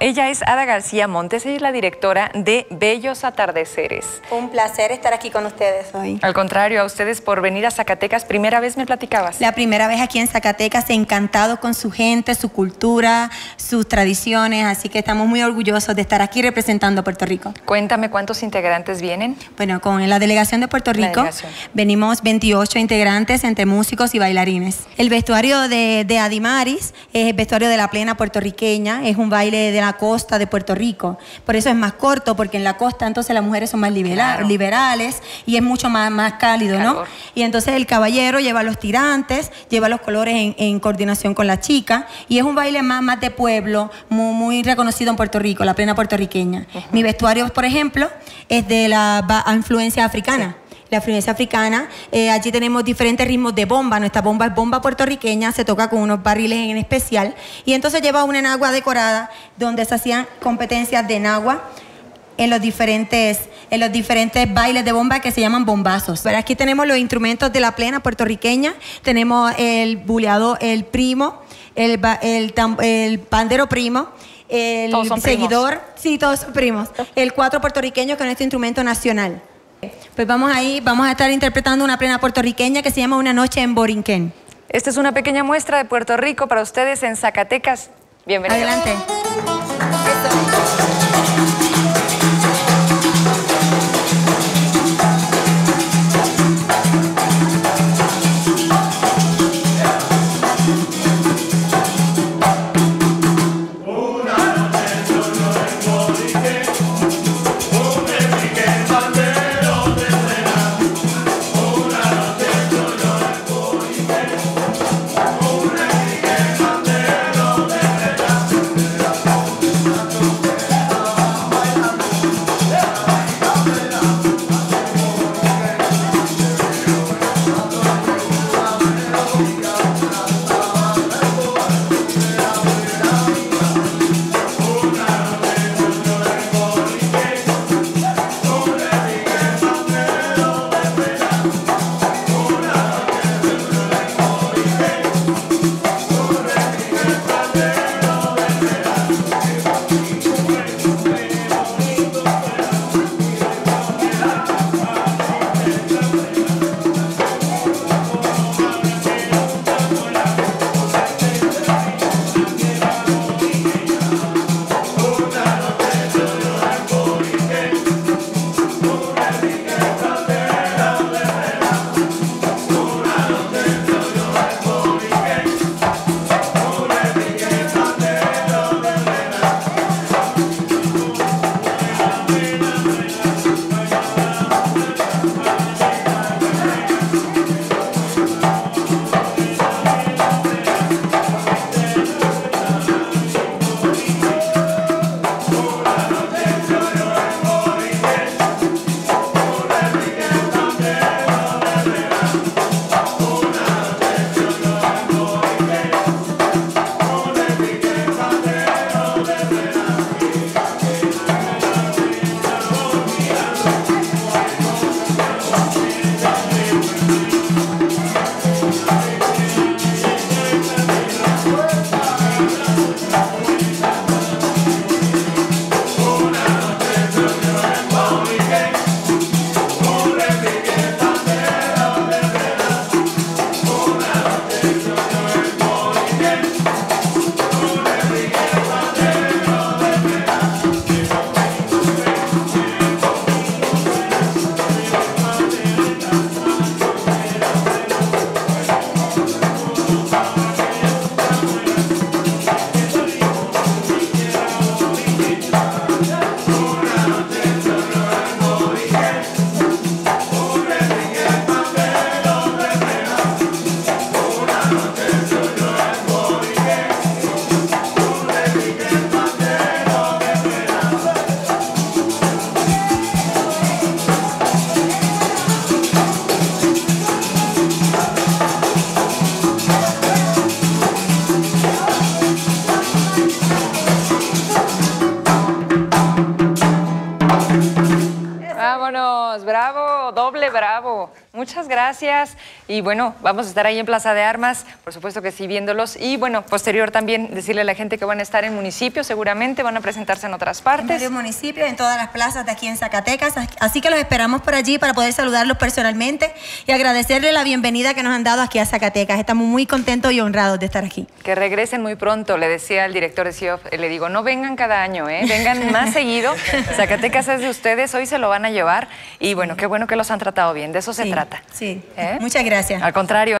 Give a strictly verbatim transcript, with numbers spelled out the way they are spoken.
Ella es Ada García Montes, ella es la directora de Bellos Atardeceres. Un placer estar aquí con ustedes hoy. Al contrario, a ustedes por venir a Zacatecas, primera vez me platicabas. La primera vez aquí en Zacatecas, encantado con su gente, su cultura, sus tradiciones, así que estamos muy orgullosos de estar aquí representando a Puerto Rico. Cuéntame, ¿cuántos integrantes vienen? Bueno, con la delegación de Puerto Rico venimos veintiocho integrantes entre músicos y bailarines. El vestuario de, de Adimarís es el vestuario de la plena puertorriqueña, es un baile de la costa de Puerto Rico, por eso es más corto, porque en la costa entonces las mujeres son más libera claro. liberales y es mucho más, más cálido, Calor. ¿no? Y entonces el caballero lleva los tirantes, lleva los colores en, en coordinación con la chica, y es un baile más, más de pueblo, muy, muy reconocido en Puerto Rico, la plena puertorriqueña. Uh-huh. Mi vestuario, por ejemplo, es de la influencia africana. Sí. La influencia africana, eh, allí tenemos diferentes ritmos de bomba. Nuestra bomba es bomba puertorriqueña, se toca con unos barriles en especial, y entonces lleva una enagua decorada donde se hacían competencias de enagua en los diferentes, en los diferentes bailes de bomba que se llaman bombazos. Pero aquí tenemos los instrumentos de la plena puertorriqueña, tenemos el buleador, el primo, el, el, el pandero primo, el seguidor, primos. sí, todos primos, el cuatro puertorriqueños, que es nuestro instrumento nacional. Pues vamos ahí, vamos a estar interpretando una plena puertorriqueña que se llama Una noche en Borinquén. Esta es una pequeña muestra de Puerto Rico para ustedes en Zacatecas. Bienvenidos. Adelante. Bravo, doble bravo. Muchas gracias. Y bueno, vamos a estar ahí en Plaza de Armas, por supuesto que sí, viéndolos. Y bueno, posterior también decirle a la gente que van a estar en municipios, seguramente van a presentarse en otras partes. En varios municipios, en todas las plazas de aquí en Zacatecas. Así que los esperamos por allí para poder saludarlos personalmente y agradecerles la bienvenida que nos han dado aquí a Zacatecas. Estamos muy contentos y honrados de estar aquí. Que regresen muy pronto, le decía al director de C I O F, le digo, no vengan cada año, ¿eh? Vengan más seguido. Zacatecas es de ustedes, hoy se lo van a llevar. Y bueno, qué bueno que los han tratado bien, de eso se trata. Sí, ¿eh? Muchas gracias. Al contrario.